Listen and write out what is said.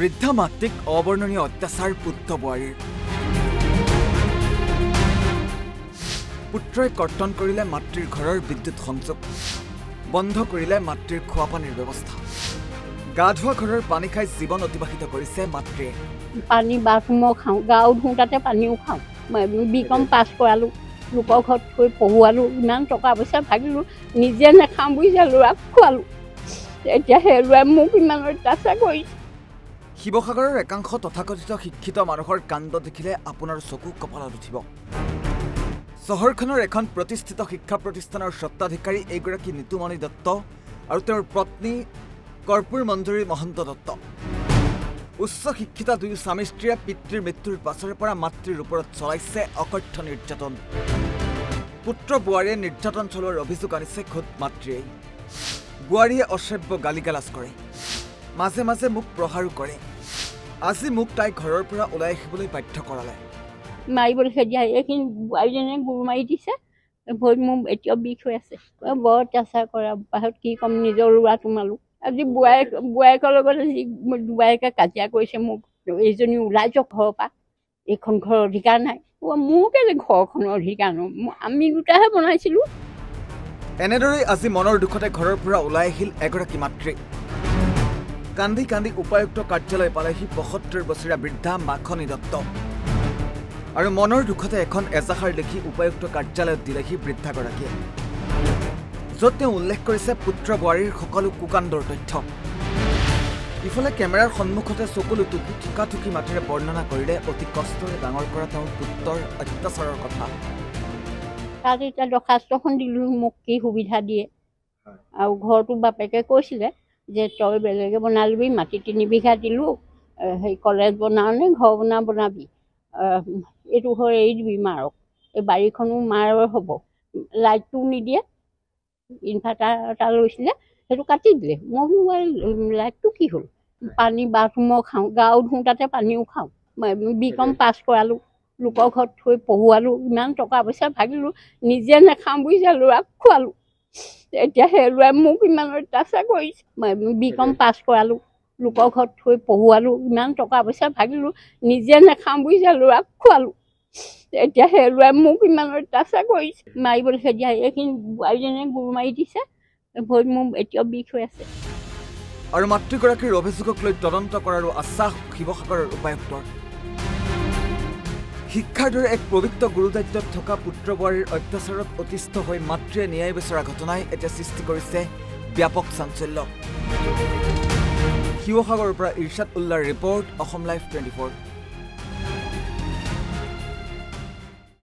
বৃদ্ধা মাতৃক অবৰ্ণনীয় অত্যাচাৰ পুত্ৰ বোৱাৰীৰ পুত্ৰই কৰ্তন কৰিলে মাতৃৰ ঘৰৰ বিদ্যুৎ সংযোগ বন্ধ কৰিলে মাতৃৰ খোৱা পানীৰ ব্যৱস্থা গা ধোৱা ঘৰৰ পানী খাই জীৱন অতিবাহিত কৰিছে মাতৃ পানী বাথৰুম খাওঁ গাও ধুঁতাতে পানীও খাওঁ মই বিকম পাছ কৰালো লোকৰ ঘৰত গৈ পঢ়ুৱালো ইমান টকা পইচা ভাগিলো নিজে নাখাম বুইজা লৰাক খোৱালো এতিয়া হে লৰাই মোক ইমান অত্যাচাৰ কৰিছে শিৱসাগৰৰ একাংশ তথাকথিত শিক্ষিত মানুহৰ কাণ্ড দেখিলে আপোনাৰ চকু কপালত উঠিব চহৰখনৰ এখন প্ৰতিষ্ঠিত শিক্ষা প্ৰতিষ্ঠানৰ সত্তাধিকাৰী এগৰাকী নিতুমণি দত্ত আৰু তেওঁৰ পত্নী কৰ্পূৰ মঞ্জুৰী মহন্ত দত্ত উচ্চ শিক্ষিত দুই স্বামী স্ত্ৰীয়ে পিতৃৰ মৃত্যুৰ পাছৰে পৰা মাতৃৰ ওপৰত চলাইছে অকথ্য নিৰ্যাতন পুত্ৰ বোৱাৰীয়ে নিৰ্যাতন চলোৱাৰ অভিযোগ আনিছে খোদ মাতৃয়ে বোৱাৰীয়ে অসভ্য গালি গালাজ কৰে মাজে মাজে মুখ প্ৰহাৰো কৰে আজি মুখ তাই ঘৰৰ পৰা ওলাই আহিবলৈ বাধ্য কৰালে মাইবল খদিয়া একিন বোৱাৰীজনে গুৰু মাৰি দিছে বহুত মুখ এতিয়া বিষ হৈ আছে বৰ অত্যাচাৰ কৰা বহুত কি কম নিজৰ ৰুৱা তোমালোক আজি বোৱাৰীয়েকৰ লগত বোৱাৰীয়েকে কাজিয়া কৰিছে মোক এইজনী ওলাই যাওক ঘৰৰ পৰা এইখন ঘৰৰ অধিকাৰ নাই মোৰ কেলে ঘৰখনৰ অধিকাৰ আমি দুটাহে বনাইছিলোঁ এনেদৰে আজি মনৰ দুখতে ঘৰৰ পৰা ওলাই আহিল এগৰাকী মাতৃ কান্দি কান্দি উপায়ুক্ত কাৰ্যালয় পালেহি ৭৫ বছৰীয়া বৃদ্ধা মাখনী দত্ত আৰু মনৰ দুখতে এখন এজাহাৰ লিখি উপায়ুক্ত কাৰ্যালয়ত দিলেহি বৃদ্ধাগৰাকীয়ে য'ত তেওঁ উল্লেখ কৰিছে পুত্ৰ বোৱাৰীৰ সকলো কুকাণ্ডৰ তথ্য ইফালে কেমেৰাৰ সন্মুখতে চকুলো টুকি ঠিকাঠুকি মাতেৰে বৰ্ণনা কৰিলে অতি কষ্টৰে ডাঙৰ কৰা তেওঁৰ পুত্ৰৰ অত্যাচাৰৰ কথা তাত এটা দৰ্খাস্তখন দিলোঁ মোক কি সুবিধা দিয়ে আৰু ঘৰটো বাপেকে কৈছিলে যে তই বেলেগে বনালবি মাটি ৩ বিঘা দিলোঁ সেই কলেজ বনাওনে ঘৰ বনাবি এইটো হৈ এৰি দিবি মাৰক এই বাৰীখনো মাৰ হ'ব লাইটটো নিদিয়ে ইনভাৰ্টাৰ এটা লৈছিলে সেইটো কাটি দিলে মই লাইটটো কি হ'ল পানী বাথৰুমৰ খাওঁ গাও ধুঁতাতে পানীও খাওঁ বিকম পাছ কৰালোঁ লোকৰ ঘৰত থৈ পঢ়ুৱালোঁ ইমান টকা পইচা ভাগিলোঁ নিজে নাখাম বুইজা ল'ৰাক খোৱালোঁ এতিয়া হে লৰাই মোক ইমান অত্যাচাৰ কৰিছে মই বিকম পাছ কৰালোঁ লোকৰ ঘৰত থৈ পঢ়ুৱালোঁ ইমান টকা পইচা ভাগিলোঁ নিজে নাখাম বুইজা ল'ৰাক খোৱালোঁ এতিয়া হে লৰাই মোক ইমান অত্যাচাৰ কৰিছে মাৰিবলৈ খদিয়া এইখিনি বোৱাৰীজনে গুৰু মাৰি দিছে ভৰি মোৰ এতিয়া বিষ হৈ আছে আৰু মাতৃগৰাকীৰ অভিযোগক লৈ তদন্ত কৰাৰো আশ্বাস শিৱসাগৰৰ উপায়ুক্তৰ শিক্ষাৰ দৰে এক পবিত্ৰ গুৰুদায়িত্বত থকা পুত্ৰ বোৱাৰীৰ অত্যাচাৰত অতিষ্ঠ হৈ মাতৃয়ে ন্যায় বিচৰা ঘটনাই এতিয়া সৃষ্টি কৰিছে ব্যাপক চাঞ্চল্য শিৱসাগৰৰ পৰা ইৰশাদ উল্লাৰ ৰিপৰ্ট অসম লাইভ ২৪